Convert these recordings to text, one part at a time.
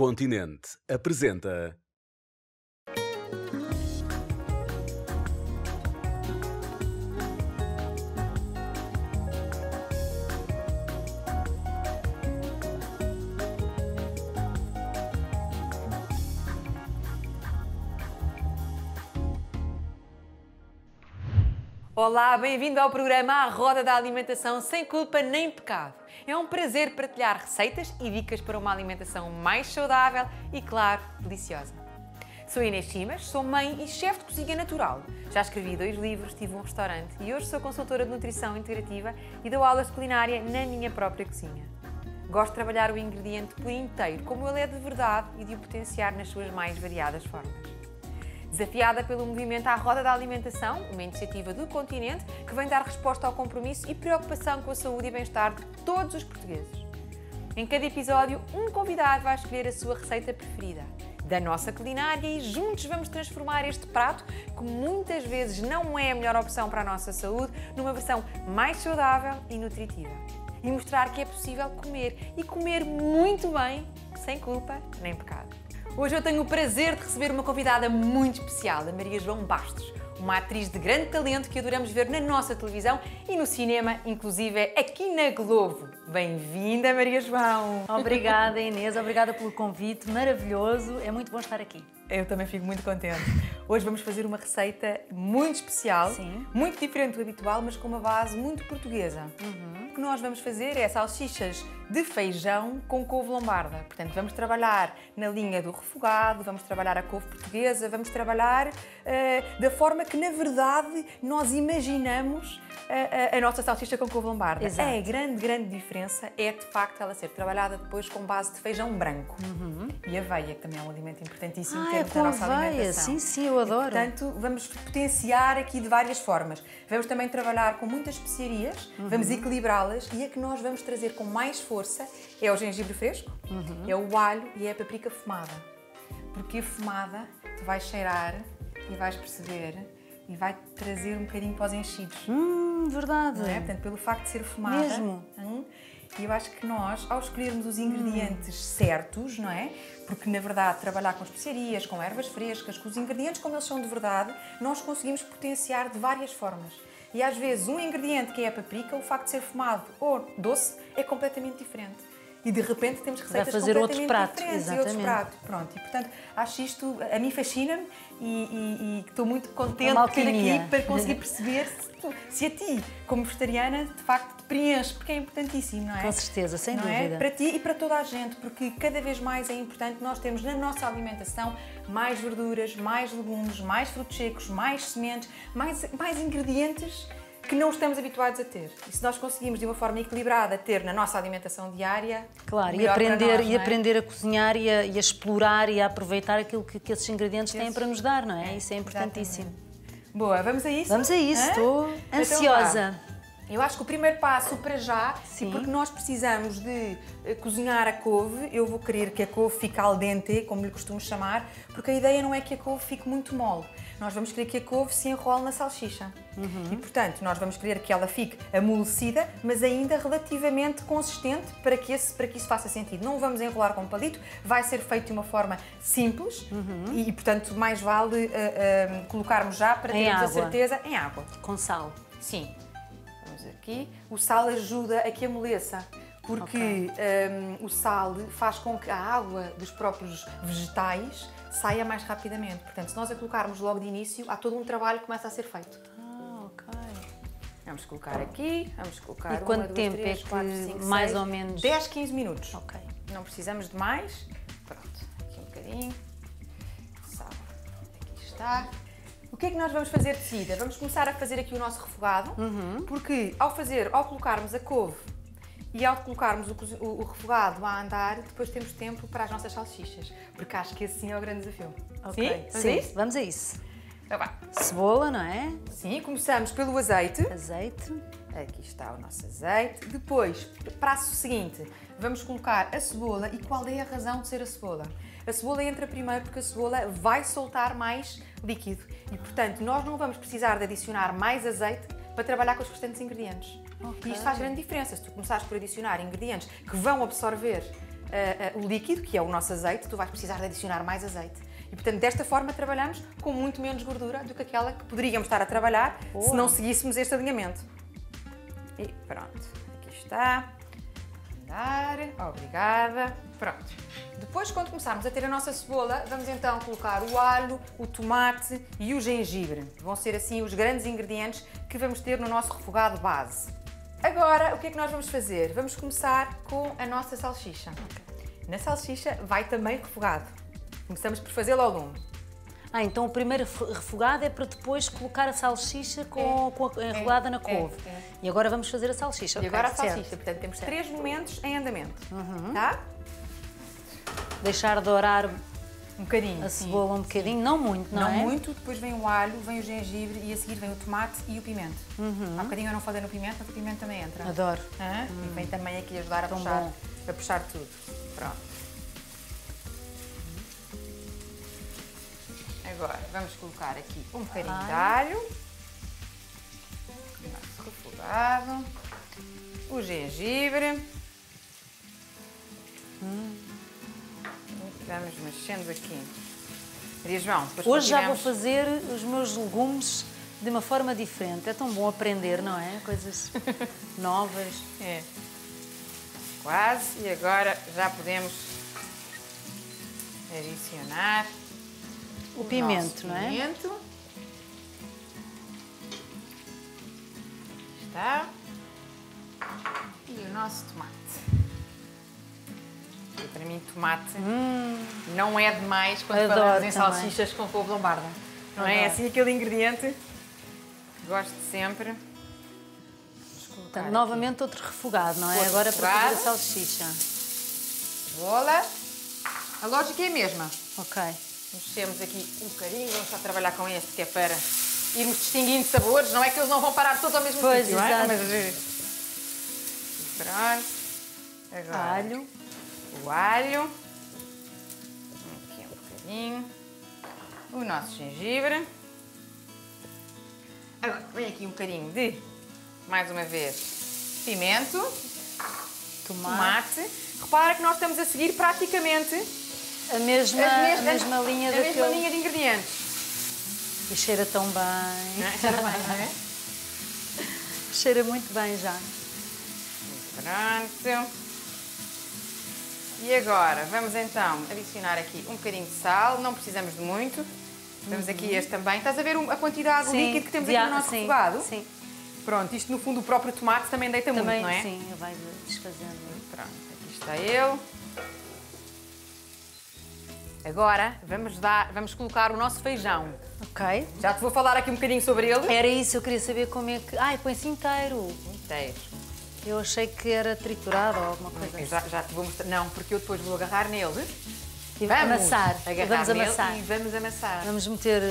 Continente apresenta... Olá, bem-vindo ao programa À Roda da Alimentação Sem Culpa nem Pecado. É um prazer partilhar receitas e dicas para uma alimentação mais saudável e, claro, deliciosa. Sou Inês Simas, sou mãe e chefe de cozinha natural. Já escrevi 2 livros, tive um restaurante e hoje sou consultora de nutrição integrativa e dou aulas de culinária na minha própria cozinha. Gosto de trabalhar o ingrediente por inteiro, como ele é de verdade, e de o potenciar nas suas mais variadas formas. Desafiada pelo movimento À Roda da Alimentação, uma iniciativa do Continente que vem dar resposta ao compromisso e preocupação com a saúde e bem-estar de todos os portugueses. Em cada episódio, um convidado vai escolher a sua receita preferida da nossa culinária e juntos vamos transformar este prato, que muitas vezes não é a melhor opção para a nossa saúde, numa versão mais saudável e nutritiva. E mostrar que é possível comer e comer muito bem, sem culpa nem pecado. Hoje eu tenho o prazer de receber uma convidada muito especial, a Maria João Bastos, uma atriz de grande talento que adoramos ver na nossa televisão e no cinema, inclusive aqui na Globo. Bem-vinda, Maria João! Obrigada, Inês, obrigada pelo convite, maravilhoso, é muito bom estar aqui. Eu também fico muito contente. Hoje vamos fazer uma receita muito especial, sim, muito diferente do habitual, mas com uma base muito portuguesa. O que nós vamos fazer é salsichas de feijão com couve lombarda. Portanto, vamos trabalhar na linha do refogado, vamos trabalhar a couve portuguesa, vamos trabalhar da forma que, na verdade, nós imaginamos a nossa salsicha com couve lombarda. Exato. A grande diferença é, de facto, ela ser trabalhada depois com base de feijão branco. E aveia, que também é um alimento importantíssimo em termos da nossa alimentação. Sim, eu adoro. E, portanto, vamos potenciar aqui de várias formas. Vamos também trabalhar com muitas especiarias, vamos equilibrá-las, e a que nós vamos trazer com mais força é o gengibre fresco, é o alho e é a paprika fumada. Porque a fumada tu vais cheirar e vais perceber e vai trazer um bocadinho para os enchidos. Verdade! Não é? Portanto, pelo facto de ser fumada. Mesmo! E eu acho que nós, ao escolhermos os ingredientes certos, não é? Porque, na verdade, trabalhar com especiarias, com ervas frescas, com os ingredientes como eles são de verdade, nós conseguimos potenciar de várias formas. E às vezes um ingrediente que é a paprika, o facto de ser fumado ou doce, é completamente diferente. E de repente temos receitas completamente diferentes e outros pratos. Pronto, e portanto acho isto, a mim fascina-me e estou muito contente de ter aqui para conseguir perceber se a ti, como vegetariana, de facto te preenche, porque é importantíssimo, não é? Com certeza, sem dúvida. É? Para ti e para toda a gente, porque cada vez mais é importante nós termos na nossa alimentação mais verduras, mais legumes, mais frutos secos, mais sementes, mais ingredientes que não estamos habituados a ter. E se nós conseguimos, de uma forma equilibrada, ter na nossa alimentação diária... Claro, e aprender a cozinhar e a explorar e a aproveitar aquilo que esses ingredientes têm para nos dar, não é? Isso é importantíssimo. Exatamente. Boa, vamos a isso? Vamos a isso, estou ansiosa. Então, eu acho que o primeiro passo para já, e porque nós precisamos de cozinhar a couve, eu vou querer que a couve fique al dente, como lhe costumo chamar, porque a ideia não é que a couve fique muito mole. Nós vamos querer que a couve se enrole na salsicha. E, portanto, nós vamos querer que ela fique amolecida, mas ainda relativamente consistente para que isso faça sentido. Não vamos enrolar com um palito, vai ser feito de uma forma simples e, portanto, mais vale colocarmos já para termos a certeza em água. Com sal. Sim. Aqui, o sal ajuda a que amoleça, porque o sal faz com que a água dos próprios vegetais saia mais rapidamente. Portanto, se nós a colocarmos logo de início, há todo um trabalho que começa a ser feito. Vamos colocar aqui, vamos colocar... E quanto tempo é que mais ou menos? 10, 15 minutos. Ok. Não precisamos de mais. Pronto, aqui um bocadinho. Sal, aqui está. O que é que nós vamos fazer de seguida? Vamos começar a fazer aqui o nosso refogado, porque ao colocarmos a couve e ao colocarmos o refogado a andar, depois temos tempo para as nossas salsichas, porque acho que esse sim é o grande desafio. Ok. Sim, vamos a isso. Então, vai. Cebola, não é? Sim, começamos pelo azeite. Azeite. Aqui está o nosso azeite. Depois, passo seguinte, vamos colocar a cebola. E qual é a razão de ser a cebola? A cebola entra primeiro porque a cebola vai soltar mais líquido e, portanto, nós não vamos precisar de adicionar mais azeite para trabalhar com os restantes ingredientes. E isto faz grande diferença. Se tu começares por adicionar ingredientes que vão absorver o líquido, que é o nosso azeite, tu vais precisar de adicionar mais azeite. E, portanto, desta forma trabalhamos com muito menos gordura do que aquela que poderíamos estar a trabalhar se não seguíssemos este alinhamento. E pronto, aqui está. Andar, obrigada. Pronto. Depois, quando começarmos a ter a nossa cebola, vamos então colocar o alho, o tomate e o gengibre. Vão ser assim os grandes ingredientes que vamos ter no nosso refogado base. Agora, o que é que nós vamos fazer? Vamos começar com a nossa salsicha. Na salsicha vai também refogado. Começamos por fazê-lo ao lume. Ah, então o primeiro refogado é para depois colocar a salsicha enrolada na couve. E agora vamos fazer a salsicha. E agora a salsicha. Certo. Portanto, temos três momentos em andamento. Uhum. Tá? Deixar dourar um bocadinho. A cebola um bocadinho, sim. Não muito, não é? Não muito, depois vem o alho, vem o gengibre e a seguir vem o tomate e o pimento. Uhum. Há um bocadinho eu não falei no pimento, mas o pimento também entra. Adoro. Ah, e vem também aqui ajudar a puxar tudo. Pronto. Agora vamos colocar aqui um bocadinho de alho, o nosso refogado, o gengibre. Vamos mexendo aqui. Maria João, hoje já vou fazer os meus legumes de uma forma diferente. É tão bom aprender, não é? Coisas novas. É. Quase. E agora já podemos adicionar o pimento, não é? Pimento. Está. E o nosso tomate. Para mim, tomate não é demais quando falamos em salsichas com couve lombarda. Não é? É assim aquele ingrediente que gosto sempre. Portanto, novamente aqui. Outro refogado, não é? Outro agora refogado. Para fazer a salsicha. Bola. A lógica é a mesma. Ok. Mexemos aqui um bocadinho. Vamos só trabalhar com este que é para irmos distinguindo sabores. Não é que eles não vão parar todos ao mesmo tempo, não é? Mas... Pronto. Agora. Alho. O alho, aqui um bocadinho, o nosso gengibre. Agora vem aqui um bocadinho de, mais uma vez, pimento, tomate. Repara que nós estamos a seguir praticamente a mesma linha de ingredientes. E cheira tão bem. Não, cheira bem, não é? Cheira muito bem já. Pronto. E agora, vamos então adicionar aqui um bocadinho de sal, não precisamos de muito. Temos aqui este também. Estás a ver a quantidade de líquido que temos aqui no nosso refogado? Sim. Pronto, isto no fundo o próprio tomate também deita muito, não é? Sim, ele vai desfazendo. Pronto, aqui está ele. Agora vamos colocar o nosso feijão. Ok. Já te vou falar aqui um bocadinho sobre ele. Era isso, eu queria saber como é que... Ai, põe-se inteiro. Inteiro. Eu achei que era triturado ou alguma coisa assim. Já te vou mostrar. Não, porque eu depois vou agarrar nele e vamos amassar. Vamos meter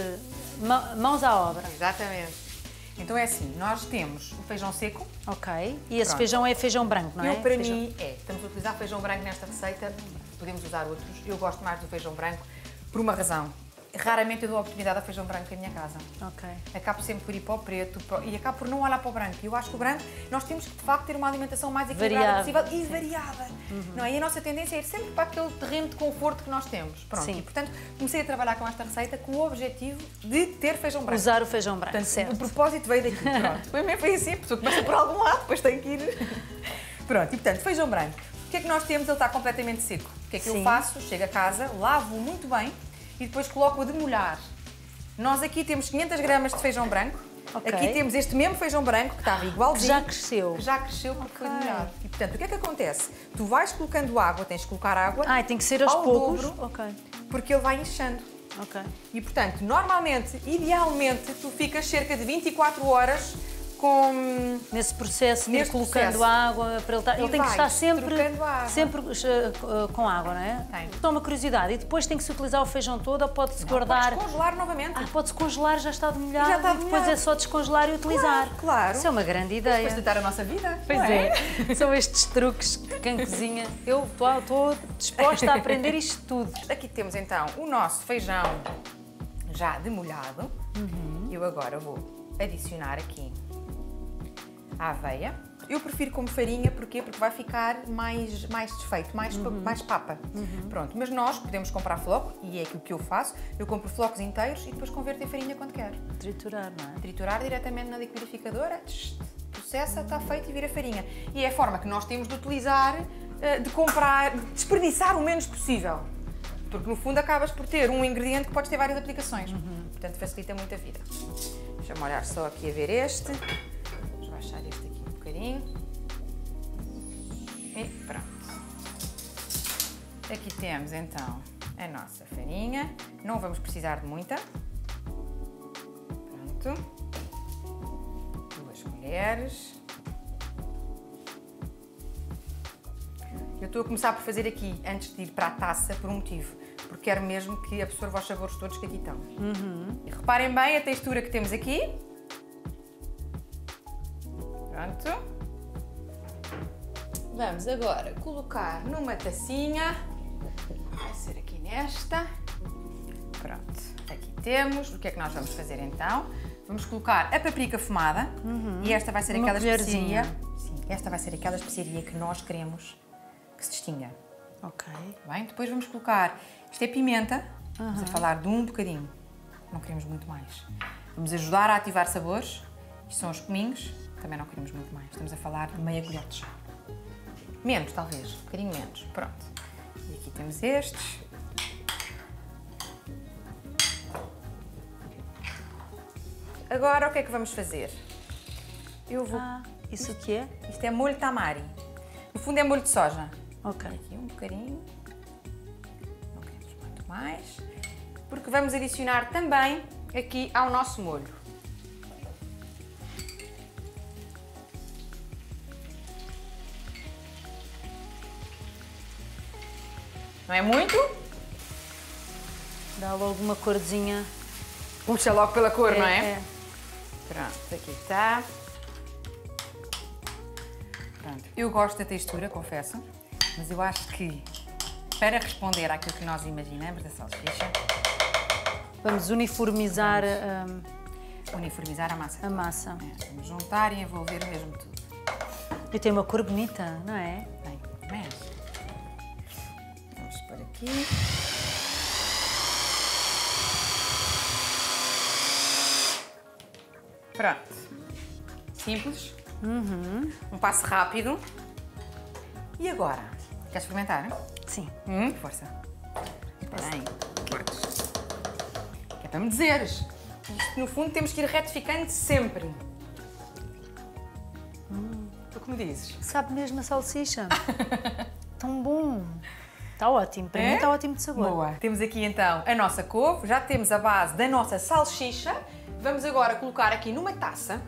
mãos à obra. Exatamente. Então é assim, nós temos o feijão seco. Ok. E esse feijão é feijão branco, não é? Para mim é. Estamos a utilizar feijão branco nesta receita. Podemos usar outros. Eu gosto mais do feijão branco por uma razão. Raramente eu dou a oportunidade a feijão branco em minha casa. Ok. Acabo sempre por ir para o preto e acabo por não olhar para o branco. Eu acho que o branco, nós temos que de facto ter uma alimentação mais equilibrada possível e variada. Uhum. Não é? E a nossa tendência é ir sempre para aquele terreno de conforto que nós temos. Pronto. Sim. E portanto comecei a trabalhar com esta receita com o objetivo de ter feijão branco. Usar o feijão branco. Portanto, certo. O propósito veio daqui. Pronto. Foi assim, a pessoa começa por algum lado, depois tem que ir. Pronto. E portanto, feijão branco. O que é que nós temos? Ele está completamente seco. O que é que eu faço? Chego a casa, lavo muito bem. E depois coloco-a de molhar. Nós aqui temos 500 gramas de feijão branco. Okay. Aqui temos este mesmo feijão branco, que está igualzinho. Que já cresceu. Que já cresceu porque foi molhado. E, portanto, o que é que acontece? Tu vais colocando água, tens de colocar água. Ah, tem que ser aos poucos. Ok. Porque ele vai inchando. Ok. E, portanto, normalmente, idealmente, tu ficas cerca de 24 horas com... Nesse processo de ir colocando água, para ele tem que estar sempre com água, não é? Tem. Só uma curiosidade, e depois tem que se utilizar o feijão todo ou pode-se guardar? Pode-se congelar novamente. Ah, pode-se congelar, já está demolhado e depois é só descongelar e utilizar. Claro, claro. Isso é uma grande ideia. Depois de dar a nossa vida. Pois é. São estes truques que quem cozinha... Eu estou disposta a aprender isto tudo. Aqui temos então o nosso feijão já demolhado. Eu agora vou adicionar aqui a aveia. Eu prefiro como farinha, porquê? Porque vai ficar mais desfeito, mais papa. Pronto, mas nós podemos comprar floco, e é o que eu faço, eu compro flocos inteiros e depois converto em farinha quando quero. Triturar, não é? Triturar diretamente na liquidificadora, processa, está feito e vira farinha. E é a forma que nós temos de utilizar, de comprar, de desperdiçar o menos possível. Porque no fundo acabas por ter um ingrediente que pode ter várias aplicações. Portanto, facilita muito a vida. Deixa-me olhar só aqui a ver este. Vamos baixar este aqui um bocadinho. E pronto. Aqui temos então a nossa farinha. Não vamos precisar de muita. Pronto. 2 colheres. Eu estou a começar por fazer aqui, antes de ir para a taça, por um motivo. Porque quero mesmo que absorva os sabores todos que aqui estão. E reparem bem a textura que temos aqui. Pronto. Vamos agora colocar numa tacinha. Vai ser aqui nesta. Pronto. Aqui temos. O que é que nós vamos fazer então? Vamos colocar a paprika fumada. E esta vai ser aquela especiaria. Sim, esta vai ser aquela especiaria que nós queremos que se distinga. Ok. Bem, depois vamos colocar, isto é pimenta, vamos a falar de um bocadinho, não queremos muito mais. Vamos ajudar a ativar sabores, isto são os cominhos, também não queremos muito mais, estamos a falar de meia colher de chá. Menos, talvez, um bocadinho menos, pronto. E aqui temos estes. Agora o que é que vamos fazer? Eu vou... isso o que é? Isto é molho tamari. No fundo é molho de soja. Ok. Aqui um bocadinho, não queremos muito mais, porque vamos adicionar também aqui ao nosso molho. Não é muito? Dá logo uma corzinha. Puxa logo pela cor, não é? É. Pronto, aqui está. Pronto, eu gosto da textura, confesso. Mas eu acho que, para responder àquilo que nós imaginamos da salsicha... Vamos uniformizar... uniformizar a massa. A massa. É, vamos juntar e envolver o mesmo tudo. E tem uma cor bonita, não é? Tem, também é. Vamos por aqui. Pronto. Simples. Um passo rápido. E agora? Queres experimentar? Hein? Sim. Força. Bem, podes. É para me dizeres. Isto, no fundo, temos que ir retificando sempre. Tu que me dizes? Sabe mesmo a salsicha. Tão bom. Está ótimo. Para mim está ótimo de sabor. Boa. Temos aqui, então, a nossa couve. Já temos a base da nossa salsicha. Vamos agora colocar aqui numa taça.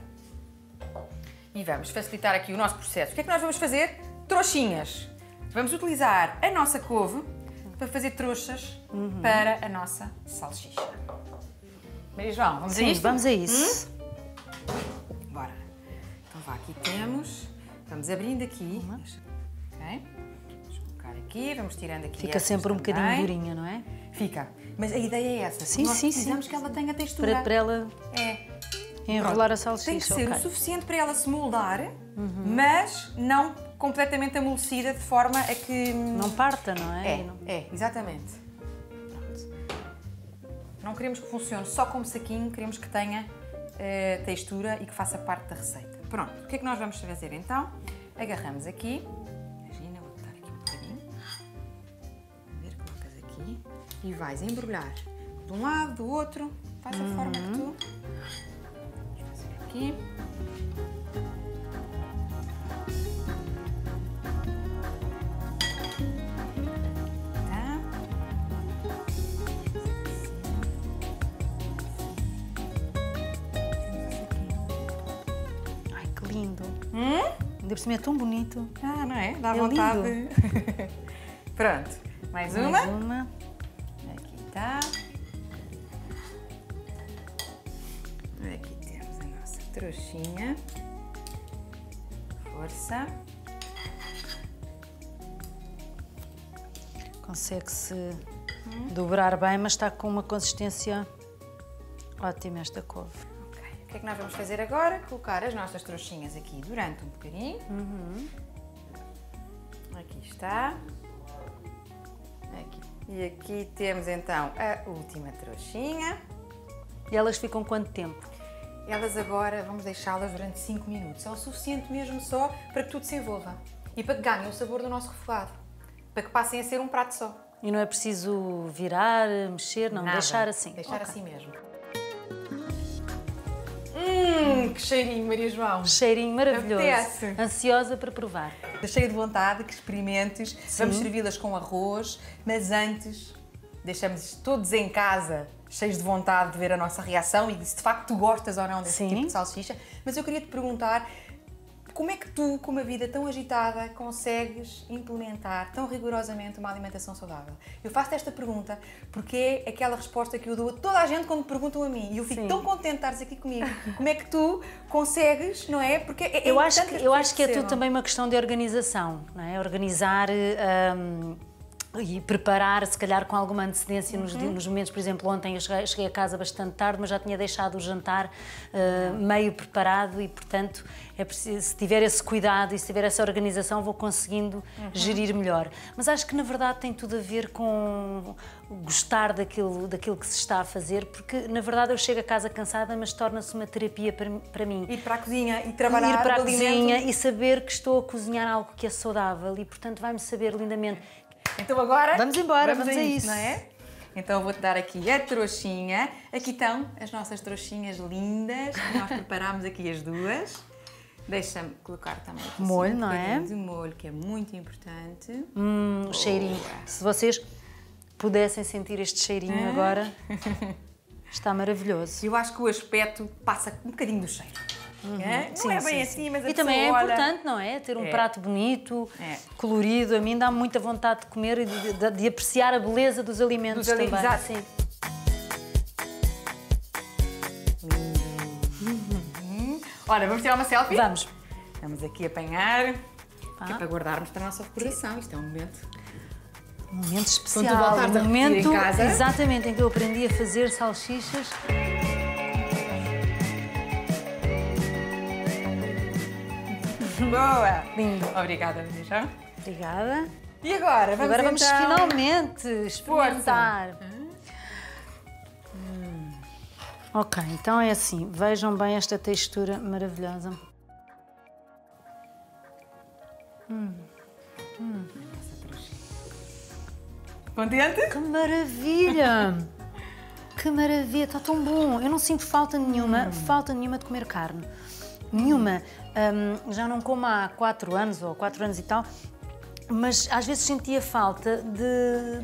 E vamos facilitar aqui o nosso processo. O que é que nós vamos fazer? Trouxinhas. Vamos utilizar a nossa couve para fazer trouxas para a nossa salsicha. Maria João, vamos a isto? Vamos a isso. Bora. Então vá, aqui temos. Vamos abrindo aqui. Ok? Vamos colocar aqui, vamos tirando aqui. Fica sempre um bocadinho durinha, não é? Fica. Mas a ideia é essa. Sim, nós precisamos que ela tenha textura. Para ela enrolar a salsicha. Tem que ser o suficiente para ela se moldar, mas não completamente amolecida, de forma a que... Não parta, não é? É, exatamente. Pronto. Não queremos que funcione só como saquinho, queremos que tenha textura e que faça parte da receita. Pronto, o que é que nós vamos fazer então? Agarramos aqui, imagina, vou botar aqui um bocadinho, colocas aqui e vais embrulhar de um lado, do outro, faz a forma que tu... Vamos fazer aqui... Ainda por cima é tão bonito. Não é? Dá vontade. Lindo. Pronto. Mais uma. Aqui está. Aqui temos a nossa trouxinha. Força. Consegue-se dobrar bem, mas está com uma consistência ótima esta couve. Ok. O O que é que nós vamos fazer agora? Colocar as nossas trouxinhas aqui durante um bocadinho. Uhum. Aqui está. Aqui. E aqui temos então a última trouxinha. E elas ficam quanto tempo? Elas agora vamos deixá-las durante 5 minutos. É o suficiente mesmo só para que tudo se envolva. E para que ganhem o sabor do nosso refogado. Para que passem a ser um prato só. E não é preciso virar, mexer, não? Nada. Deixar assim? Deixar assim mesmo. Que cheirinho, Maria João! Cheirinho maravilhoso! Apetece. Ansiosa para provar. Cheia de vontade, que experimentes. Sim. Vamos servi-las com arroz, mas antes deixamos todos em casa cheios de vontade de ver a nossa reação e se de facto tu gostas ou não desse Sim. tipo de salsicha. Mas eu queria te perguntar, como é que tu, com uma vida tão agitada, consegues implementar tão rigorosamente uma alimentação saudável? Eu faço-te esta pergunta porque é aquela resposta que eu dou a toda a gente quando me perguntam a mim. E eu fico Sim. tão contente de estares aqui comigo. Como é que tu consegues, não é? Porque é eu acho que é tudo também uma questão de organização, não é? Organizar e preparar, se calhar, com alguma antecedência uhum. nos momentos. Por exemplo, ontem eu cheguei a casa bastante tarde, mas já tinha deixado o jantar meio preparado e, portanto, é preciso, se tiver esse cuidado e se tiver essa organização, vou conseguindo uhum. gerir melhor. Mas acho que, na verdade, tem tudo a ver com gostar daquilo que se está a fazer, porque, na verdade, eu chego a casa cansada, mas torna-se uma terapia para mim. Ir para a cozinha e trabalhar ir para a cozinha e saber que estou a cozinhar algo que é saudável e, portanto, vai-me saber lindamente. Então agora vamos embora, vamos a isso, não é? Então vou-te dar aqui a trouxinha. Aqui estão as nossas trouxinhas lindas, que nós preparámos aqui as duas. Deixa-me colocar também aqui molho, não é? De molho, que é muito importante. O cheirinho. Se vocês pudessem sentir este cheirinho agora, está maravilhoso. Eu acho que o aspecto passa um bocadinho do cheiro. Uhum. Não sim, é bem sim, assim, mas a E também é importante, não é? Ter um prato bonito, colorido. A mim dá muita vontade de comer e de apreciar a beleza dos alimentos também. Exato, sim. Ora, vamos tirar uma selfie? Vamos. Vamos aqui apanhar, que é para guardarmos para a nossa recordação. Isto é um momento... Um momento especial. Quando tu voltares a repetir em casa. Exatamente, em que eu aprendi a fazer salsichas. Boa! Lindo! Obrigada, Maria João. Obrigada. E agora? Vamos então... finalmente experimentar. Ok, então é assim. Vejam bem esta textura maravilhosa. Contente? Que maravilha! Que maravilha! Está tão bom! Eu não sinto falta nenhuma de comer carne. Nenhuma. Já não como há 4 anos ou 4 anos e tal, mas às vezes sentia falta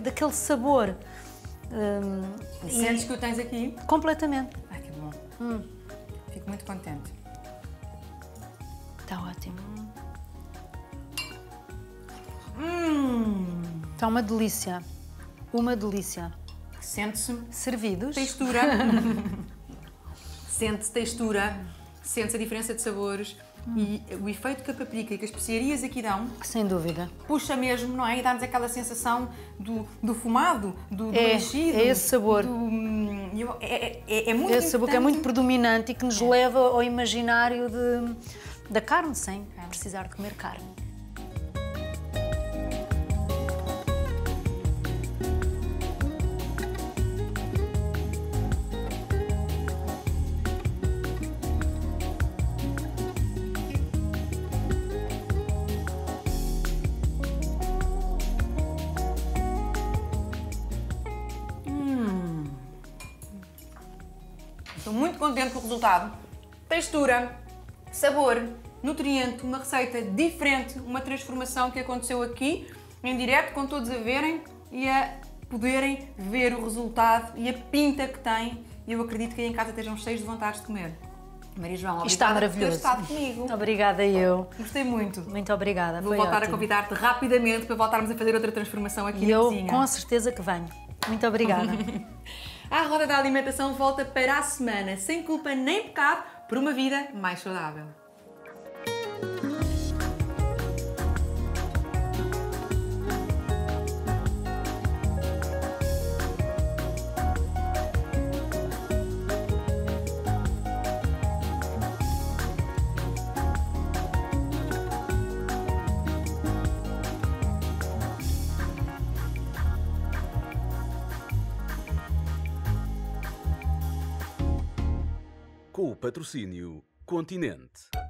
daquele sabor. Sentes que o tens aqui? Completamente. Ai, que bom. Fico muito contente. Está ótimo. Está uma delícia. Uma delícia. Sente-se... Servidos. Textura. Sente-se textura. Sentes a diferença de sabores e o efeito que a paprika e que as especiarias aqui dão... Sem dúvida. Puxa mesmo, não é? E dá-nos aquela sensação do fumado, do enchido. É esse sabor. É muito importante. Esse sabor que é muito predominante e que nos leva ao imaginário da carne, sem precisar de comer carne. Estou muito contente com o resultado. Textura, sabor, nutriente, uma receita diferente, uma transformação que aconteceu aqui, em direto, com todos a verem e a poderem ver o resultado e a pinta que tem. E eu acredito que aí em casa estejam cheios de vontade de comer. Maria João, obrigada por ter estado comigo. Obrigada eu. Gostei muito. Muito obrigada, foi ótimo. Vou voltar a convidar-te rapidamente para voltarmos a fazer outra transformação aqui na cozinha. E eu com certeza que venho. Muito obrigada. A Roda da Alimentação volta para a semana, sem culpa nem pecado, por uma vida mais saudável. com o patrocínio Continente.